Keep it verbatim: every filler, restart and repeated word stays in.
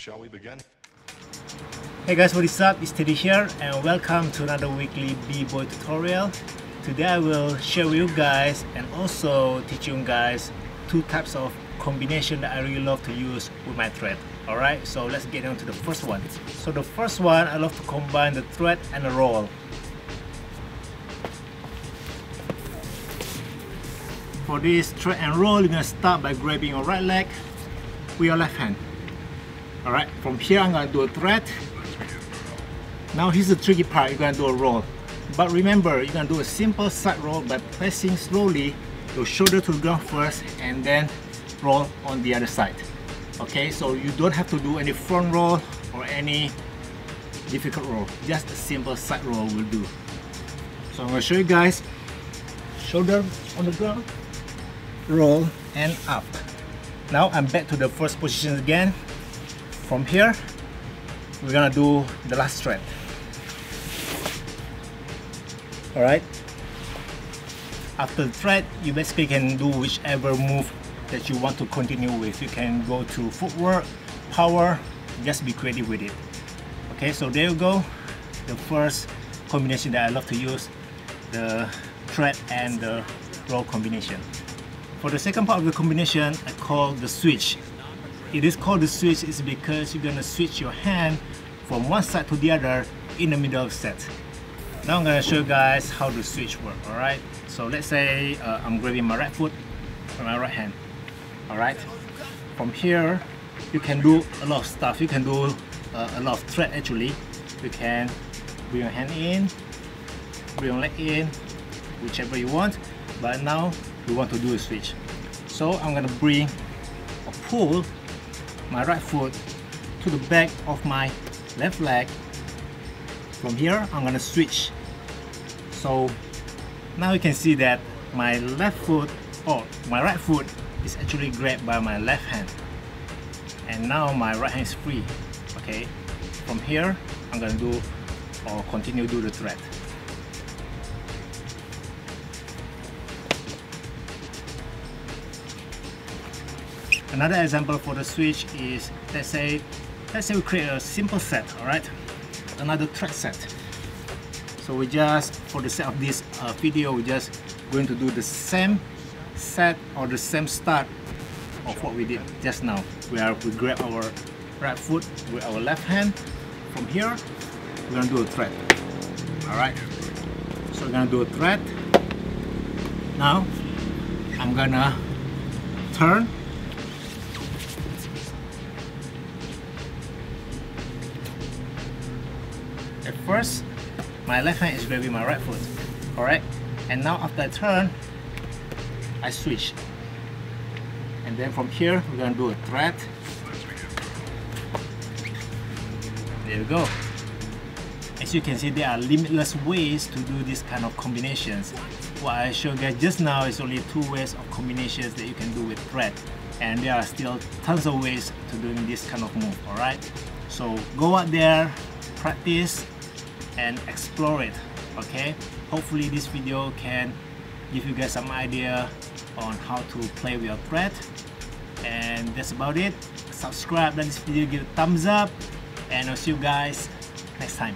Shall we begin? Hey guys, what is up? It's Teddy here and welcome to another weekly b-boy tutorial. Today I will share with you guys and also teach you guys two types of combination that I really love to use with my thread. Alright, so let's get on to the first one. So the first one, I love to combine the thread and the roll. For this thread and roll, you're going to start by grabbing your right leg with your left hand. Alright, from here I'm going to do a thread. Now here's the tricky part, you're going to do a roll. But remember, you're going to do a simple side roll by pressing slowly your shoulder to the ground first and then roll on the other side. Okay, so you don't have to do any front roll or any difficult roll. Just a simple side roll will do. So I'm going to show you guys. Shoulder on the ground, roll and up. Now I'm back to the first position again. From here, we're going to do the last thread. Alright. After the thread, you basically can do whichever move that you want to continue with. You can go to footwork, power, just be creative with it. Okay, so there you go. The first combination that I love to use, the thread and the roll combination. For the second part of the combination, I call the switch. It is called the switch is because you're gonna switch your hand from one side to the other in the middle of set. Now I'm gonna show you guys how the switch works. Alright, so let's say uh, I'm grabbing my right foot from my right hand. Alright, from here you can do a lot of stuff. You can do uh, a lot of thread actually. You can bring your hand in, bring your leg in, whichever you want. But now we want to do a switch. So I'm gonna bring or pull my right foot to the back of my left leg. From here I'm gonna switch. So now you can see that my left foot or my right foot is actually grabbed by my left hand, and now my right hand is free. Okay, from here I'm gonna do or continue do the thread. Another example for the switch is let's say let's say we create a simple set. Alright, another thread set. So we just for the sake of this uh, video we're just going to do the same set or the same start of what we did just now, where we grab our right foot with our left hand. From here we're gonna do a thread. Alright, so we're gonna do a thread. Now I'm gonna turn at first, my left hand is grabbing my right foot, alright? And now after I turn, I switch. And then from here, we're gonna do a thread. There we go. As you can see, there are limitless ways to do this kind of combinations. What I showed you guys just now is only two ways of combinations that you can do with thread. And there are still tons of ways to doing this kind of move, alright? So go out there, practice, and explore it. Okay, hopefully this video can give you guys some idea on how to play with your thread. And that's about it. Subscribe, like this video, give it a thumbs up, and I'll see you guys next time.